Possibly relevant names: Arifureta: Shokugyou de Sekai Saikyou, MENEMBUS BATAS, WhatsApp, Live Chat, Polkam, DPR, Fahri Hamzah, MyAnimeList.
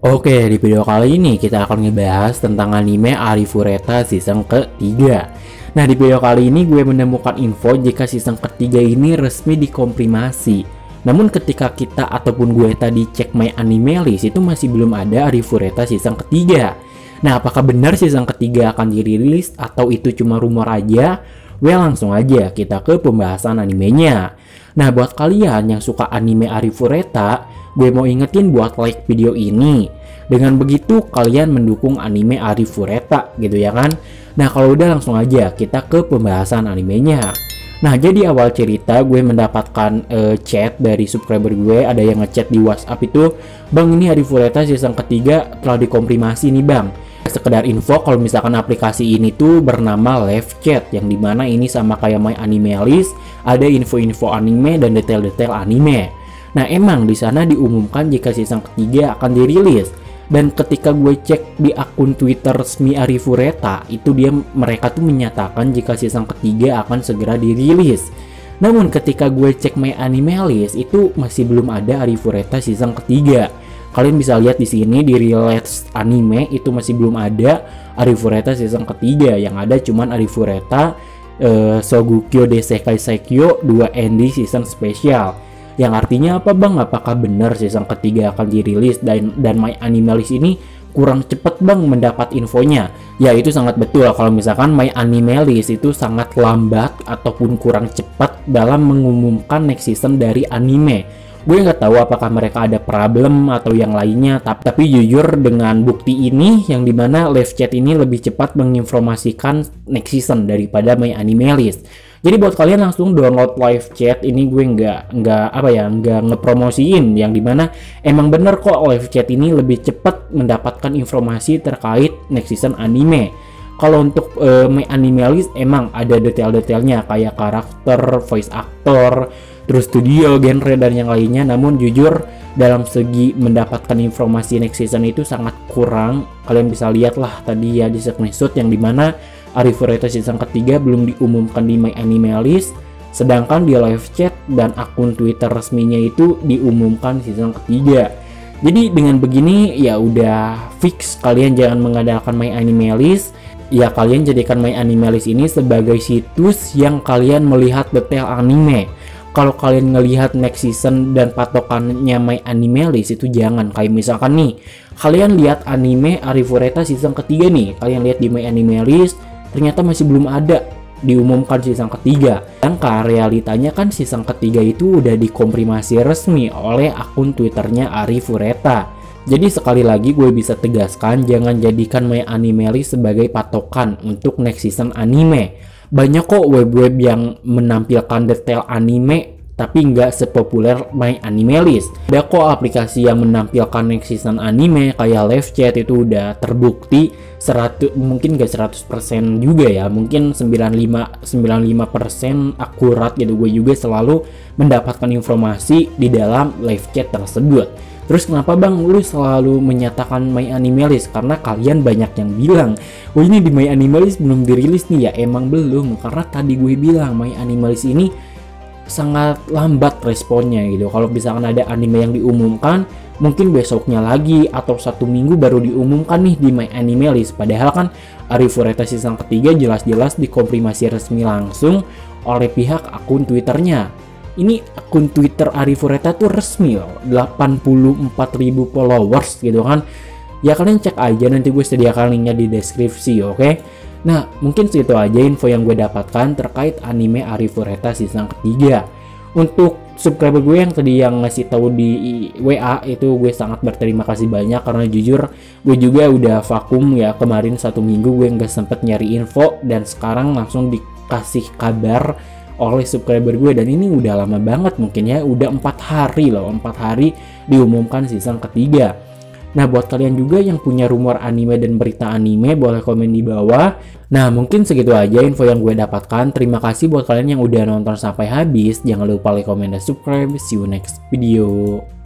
Oke, di video kali ini kita akan ngebahas tentang anime Arifureta season ketiga. Nah, di video kali ini gue menemukan info jika season ketiga ini resmi dikonfirmasi. Namun ketika kita ataupun gue tadi cek MyAnimeList itu masih belum ada Arifureta season ketiga. Nah, apakah benar season ketiga akan dirilis atau itu cuma rumor aja? Well, langsung aja kita ke pembahasan animenya. Nah, buat kalian yang suka anime Arifureta, gue mau ingetin buat like video ini. Dengan begitu kalian mendukung anime Arifureta gitu ya kan. Nah, kalau udah langsung aja kita ke pembahasan animenya. Nah, jadi awal cerita gue mendapatkan chat dari subscriber gue. Ada yang ngechat di WhatsApp itu, "Bang, ini Arifureta season ketiga telah dikonfirmasi nih bang." Sekedar info, kalau misalkan aplikasi ini tuh bernama Live Chat, yang dimana ini sama kayak MyAnimeList, ada info-info anime dan detail-detail anime. Nah, emang di sana diumumkan jika season ketiga akan dirilis. Dan ketika gue cek di akun Twitter resmi Arifureta, itu mereka tuh menyatakan jika season ketiga akan segera dirilis. Namun ketika gue cek MyAnimeList itu masih belum ada Arifureta season ketiga. Kalian bisa lihat di sini di Relates Anime itu masih belum ada Arifureta season ketiga. Yang ada cuman Arifureta Shokugyou de Sekai Saikyou 2 ND season special. Yang artinya apa bang? Apakah benar season ketiga akan dirilis dan MyAnimeList ini kurang cepat bang mendapat infonya? Ya, itu sangat betul kalau misalkan MyAnimeList itu sangat lambat ataupun kurang cepat dalam mengumumkan next season dari anime. Gue nggak tahu apakah mereka ada problem atau yang lainnya, tapi jujur dengan bukti ini yang dimana Live Chat ini lebih cepat menginformasikan next season daripada MyAnimeList. Jadi buat kalian langsung download Live Chat ini, gue nggak ngepromosiin, yang dimana emang bener kok Live Chat ini lebih cepat mendapatkan informasi terkait next season anime. Kalau untuk MyAnimeList emang ada detail-detailnya kayak karakter, voice actor, terus studio, genre, dan yang lainnya. Namun jujur dalam segi mendapatkan informasi next season itu sangat kurang. Kalian bisa lihat lah tadi ya di screenshot yang dimana Arifureta season ketiga belum diumumkan di MyAnimeList, sedangkan di Live Chat dan akun Twitter resminya itu diumumkan season ketiga. Jadi dengan begini ya udah fix kalian jangan mengandalkan MyAnimeList. Ya, kalian jadikan MyAnimeList ini sebagai situs yang kalian melihat detail anime. Kalau kalian ngelihat next season dan patokannya MyAnimeList itu jangan. Kayak misalkan nih, kalian lihat anime Arifureta season ketiga nih, kalian lihat di MyAnimeList ternyata masih belum ada diumumkan season ketiga. Sedangkan realitanya kan season ketiga itu udah dikonfirmasi resmi oleh akun Twitternya Arifureta. Jadi sekali lagi gue bisa tegaskan, jangan jadikan MyAnimeList sebagai patokan untuk next season anime. Banyak kok web-web yang menampilkan detail anime tapi nggak sepopuler MyAnimeList. Ada kok aplikasi yang menampilkan next season anime kayak Live Chat, itu udah terbukti 100, mungkin nggak 100% juga ya, mungkin 95% akurat gitu. Gue juga selalu mendapatkan informasi di dalam Live Chat tersebut. Terus kenapa bang lu selalu menyatakan MyAnimeList? Karena kalian banyak yang bilang, "Oh, ini di MyAnimeList belum dirilis nih." Ya emang belum, karena tadi gue bilang MyAnimeList ini sangat lambat responnya gitu. Kalau misalkan ada anime yang diumumkan, mungkin besoknya lagi atau satu minggu baru diumumkan nih di MyAnimeList. Padahal kan Arifureta season ketiga jelas-jelas dikonfirmasi resmi langsung oleh pihak akun Twitternya. Ini akun Twitter Arifureta tuh resmi loh, 84.000 followers gitu kan. Ya kalian cek aja, nanti gue sediakan linknya di deskripsi, oke? Nah, mungkin segitu aja info yang gue dapatkan terkait anime Arifureta season ketiga. Untuk subscriber gue yang tadi yang ngasih tahu di WA itu, gue sangat berterima kasih banyak karena jujur gue juga udah vakum ya. Kemarin satu minggu gue nggak sempet nyari info dan sekarang langsung dikasih kabar oleh subscriber gue, dan ini udah lama banget mungkin ya, udah 4 hari loh, 4 hari diumumkan season ketiga. Nah, buat kalian juga yang punya rumor anime dan berita anime boleh komen di bawah. Nah, mungkin segitu aja info yang gue dapatkan. Terima kasih buat kalian yang udah nonton sampai habis. Jangan lupa like, comment, dan subscribe. See you next video.